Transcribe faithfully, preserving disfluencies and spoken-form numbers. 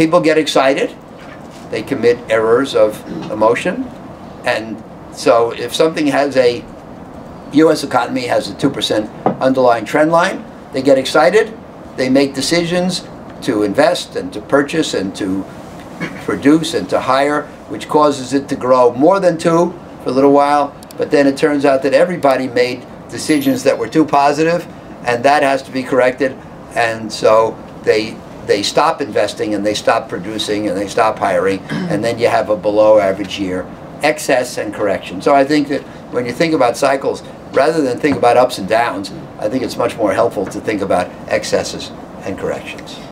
people get excited, they commit errors of emotion, and so if something has a U S economy has a two percent underlying trend line, they get excited, they make decisions to invest and to purchase and to produce and to hire, which causes it to grow more than two for a little while, but then it turns out that everybody made decisions that were too positive, and that has to be corrected, and so they they stop investing and they stop producing and they stop hiring, and then you have a below average year, excess and correction. So I think that when you think about cycles, rather than think about ups and downs, I think it's much more helpful to think about excesses and corrections.